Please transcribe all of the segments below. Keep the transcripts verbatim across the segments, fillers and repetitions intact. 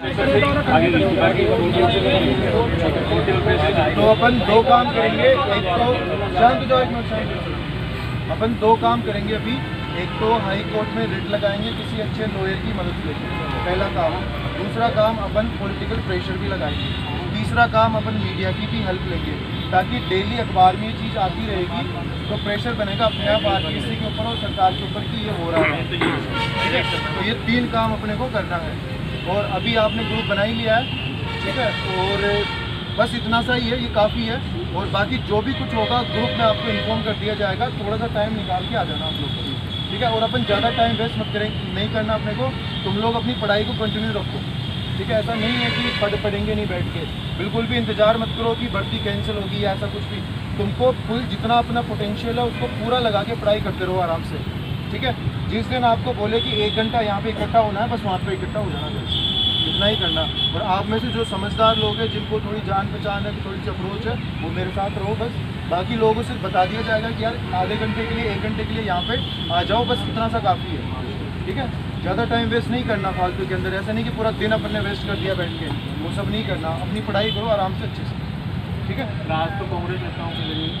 तो अपन दो काम करेंगे, एक तो शांत जाओ, एक मिनट शांत। अपन दो काम करेंगे अभी, एक तो हाई कोर्ट में रिट लगाएंगे किसी अच्छे लॉयर की मदद से, पहला काम। दूसरा काम अपन पॉलिटिकल प्रेशर भी लगाएंगे। तीसरा काम अपन मीडिया की भी हेल्प लेंगे, ताकि डेली अखबार में ये चीज़ आती रहेगी तो प्रेशर बनेगा अपने आप आरटीसी के ऊपर और सरकार के ऊपर कि ये हो रहा है। तो ये तीन काम अपने को करना है, और अभी आपने ग्रुप बना ही लिया है, ठीक है। और बस इतना सा ही है, ये काफ़ी है। और बाकी जो भी कुछ होगा ग्रुप में आपको इन्फॉर्म कर दिया जाएगा। थोड़ा सा टाइम निकाल के आ जाना आप लोग को, ठीक है। और अपन ज़्यादा टाइम वेस्ट मत करें, नहीं करना अपने को। तुम लोग अपनी पढ़ाई को कंटिन्यू रखो, ठीक है। ऐसा नहीं है कि पढ़ पढ़ेंगे नहीं बैठ के, बिल्कुल भी इंतज़ार मत करो कि भर्ती कैंसिल होगी या ऐसा कुछ भी। तुमको फुल जितना अपना पोटेंशियल है उसको पूरा लगा के पढ़ाई करते रहो आराम से, ठीक है। जिस दिन आपको बोले कि एक घंटा यहाँ पे इकट्ठा होना है, बस वहाँ पे इकट्ठा हो जाना चाहिए, इतना ही करना। और आप में से जो समझदार लोग हैं, जिनको थोड़ी जान पहचान है, थोड़ी सी अप्रोच है, वो मेरे साथ रहो बस। बाकी लोगों से बता दिया जाएगा कि यार आधे घंटे के लिए, एक घंटे के लिए यहाँ पे आ जाओ, बस इतना सा काफ़ी है, ठीक है। ज़्यादा टाइम वेस्ट नहीं करना फालतू के अंदर। ऐसा नहीं कि पूरा दिन अपन ने वेस्ट कर दिया बैठ के, वो सब नहीं करना। अपनी पढ़ाई करो आराम से अच्छे से, ठीक है। राज तो कांग्रेस नेताओं के लिए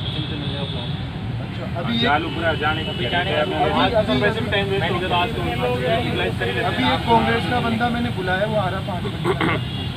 अभी जाने अभी एक कांग्रेस का बंदा मैंने बुलाया, वो आ रहा पाँच मिनट